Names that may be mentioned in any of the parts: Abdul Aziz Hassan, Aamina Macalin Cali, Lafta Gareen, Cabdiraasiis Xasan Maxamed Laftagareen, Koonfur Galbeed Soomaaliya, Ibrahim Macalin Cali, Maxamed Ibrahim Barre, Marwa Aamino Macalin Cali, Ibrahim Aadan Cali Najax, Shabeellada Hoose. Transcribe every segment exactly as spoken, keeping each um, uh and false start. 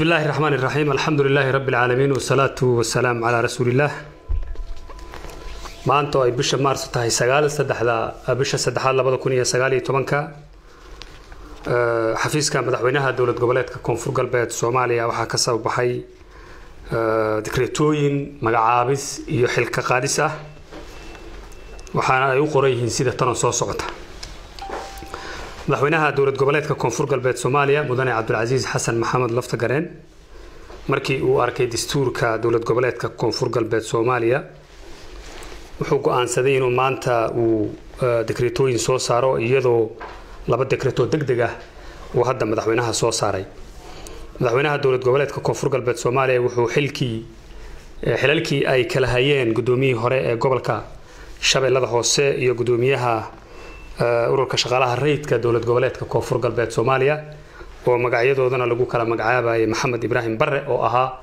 بسم الله الرحمن الرحيم. الحمد لله رب العالمين والصلاة والسلام على رسول الله. ما أنتوا بيش مارس تهي سجال سدحلا بيش سدحلا لبض كوني سجالي تمنك حفيز كان مدحونها دولة جبلات كونفور قلبات سوماليا وحكسا وبحي دكريتوين مجعابس يحلك قادسة وحنا يقريه نسيد ترنسوا صعدة. مدحونها دولة جبلات كونفور قلبات سوماليا مدني عبد العزيز حسن محمد لفtagareen مركي وأركي دستور كدولة جبلات كونفور قلبات سوماليا وحقو عن سدين ومانتا ودكريتوين صوصارو يدو لابد دكريتو دقدقة وهذا مدحونها صوصاري مدحونها دولة جبلات كونفور قلبات سوماليا وحو حلكي حلالكي أي كلهايين قدومي هراء جبلكا شبه لذا حوسي يو قدوميها ururka shaqaalaha reydka dawlad goboleedka Koonfur Galbeed Soomaaliya oo magacyadoodana lagu kala magacaabay Maxamed Ibrahim Barre oo ahaa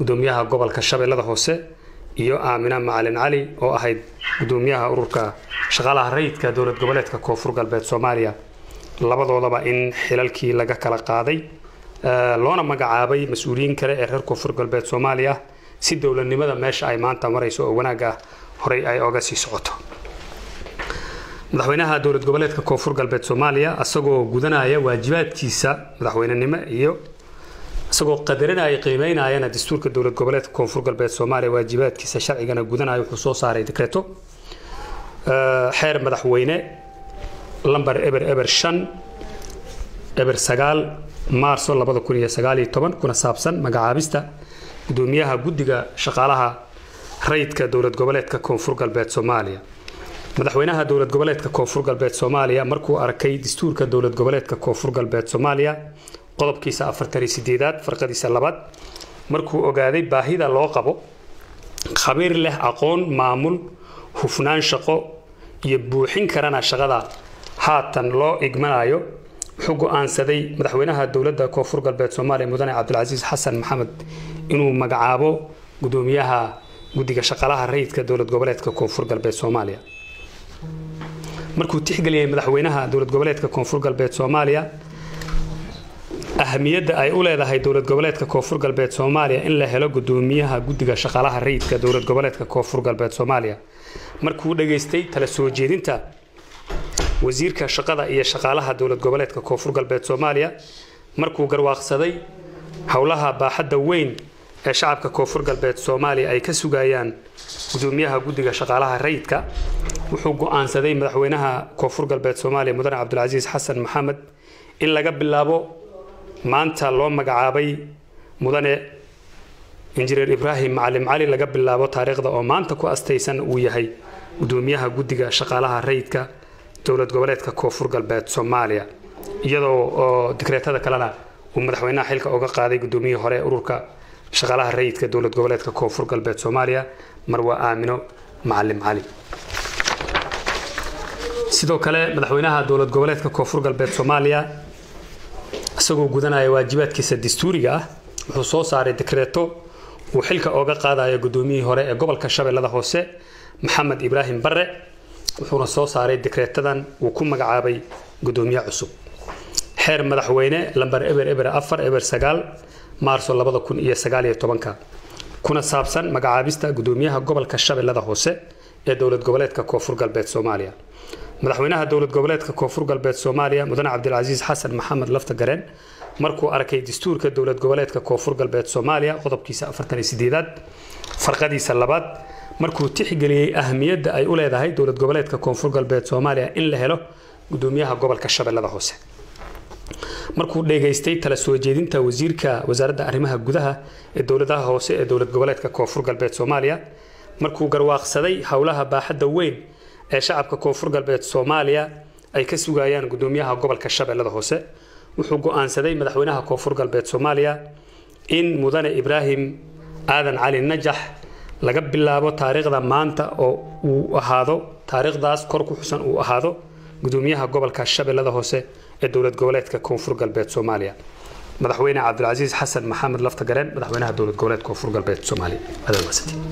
gudoomiyaha gobolka Shabeellada Hoose iyo Aamina Macalin Cali oo ahayd gudoomiyaha ururka shaqaalaha reydka dawlad goboleedka Koonfur Galbeed Soomaaliya labadoodaba in xilalkii laga kala qaaday loona magacaabay mas'uuliyiin kale ee reer Koonfur Galbeed Soomaaliya si dawladnimada meesha ay maanta marayso oo wanaaga horay ay oga sii socoto. مدحونها دولة جبلات كونفور قلبات سوماليا أسقوا جودنا هي واجبات كيسة مدحونا النماء هي أسقوا قدرنا هي قيمينا هي ندستور كدولة جبلات كونفور قلبات سوماليا واجبات كيسة شرعي جنا جودنا هي خصوصا على ذكرته حير مدحونا لمبر إبر إبر شن إبر سجال مارس ولا بدو كوني سجالي طبعا كنا سابسن مجابستا دوميها جودجا شغالها ريت كدولة جبلات كونفور قلبات سوماليا. مدحونها دولة جبلات كونفور قلبات سوماليا مركو أركي دستور كدولة جبلات كونفور قلبات سوماليا قلب كيسة أفركاري سديدات فرقدي سلبات مركو أقادي باهيدا لوقبو خبير له أقون معمول هفنان شقو يبوحين كرنا شغدا حاتا لو إجماعيو حقو أنسدي مدحونها دولة كونفور قلبات سوماليا مدني عبد العزيز حسن محمد إنو مجعابو قدوميها قديك شقلاها رئيس كدولة جبلات كونفور قلبات سوماليا. markuu tixgeliyo madaxweynaha dawlad goboleedka Koonfur Galbeed Soomaaliya ahmiyadda ay u leedahay dawlad goboleedka Koonfur Galbeed Soomaaliya in la helo gudoomiyaha gudiga shaqaalaha reydka dawlad goboleedka Koonfur Galbeed Soomaaliya markuu dhageystay tala soo jeedinta wasiirka shaqada iyo shaqaalaha dawlad goboleedka Koonfur Galbeed Soomaaliya markuu garwaaqsaday hawlaha baaxadda weyn ee shacabka Koonfur Galbeed Soomaaliya ay ka sugayaan gudoomiyaha gudiga shaqaalaha reydka wuxuu go'aansaday madaxweynaha Koonfur Galbeed Soomaaliya Mudane Abdul Aziz Hassan Maxamed in laga bilaabo maanta loo magacaabay Mudane Injineer Ibrahim Macalin Cali laga bilaabo taariikhda oo maanta ku astaysan uu yahay gudoomiyaha gudiga shaqaalaha reydka dawlad goboleedka Koonfur Galbeed Soomaaliya iyadoo dekreetada kalena uu madaxweynaha xilka uga qaaday gudoomiyihii hore ururka shaqaalaha reydka dawlad goboleedka Koonfur Galbeed Soomaaliya Marwa Aamino Macalin Cali. sidoo kale madaxweynaha dawlad goboleedka Koonfur Galbeed Soomaaliya asagoo gudanaya waajibaadkiisa dastuuriga ah wuxuu soo saaray dekreeto uu xilka uga qaadayo gudoomiyihii hore ee gobolka Shabeellada Hoose Maxamed Ibrahim Barre wuxuuna soo saaray dekreetadan uu ku magacaabay gudoomiye cusub xeer madaxweyne lambar eber eber afar eber sagaal maarso laba kun iyo sagaal iyo toban kuna saabsan magacaabista gudoomiyaha gobolka Shabeellada Hoose ee dawlad goboleedka Koonfur Galbeed Soomaaliya. madaxweynaha dawlad goboleedka Koonfur Galbeed Soomaaliya Mudane Abdul Aziz Hassan Maxamed Laftagareen markuu arkay dastuurka dawlad goboleedka Koonfur Galbeed Soomaaliya qodobkiisa afartan iyo siddeedaad farqadiisa labaad markuu tixgeliyay ahmiyadda ay u leedahay dawlad goboleedka Koonfur Galbeed Soomaaliya in la helo gudoomiyaha gobolka Shabeellada Hoose markuu dhageystay tala soo jeedinta wasiirka wasaaradda arrimaha gudaha ee dawladaha hoose ee dawlad goboleedka Koonfur Galbeed Soomaaliya markuu garwaaqsaday hawlaha baaxadda weyn ee shacabka Koonfur Galbeed Soomaaliya ay ka sugayaan gudoomiyaha gobolka Shabeellada Hoose wuxuu go'aansaday madaxweynaha Koonfur Galbeed Soomaaliya in Mudane Ibrahim Aadan Cali Najax laga bilaabo taariikhda maanta oo uu ahaado taariikhdaas kor ku xusan uu ahaado gudoomiyaha gobolka Shabeellada Hoose ee dawlad goboleedka Koonfur Galbeed Soomaaliya. madaxweynaha Cabdiraasiis Xasan Maxamed Laftagareen madaxweynaha dawlad goboleed Koonfur Galbeed Soomaaliya.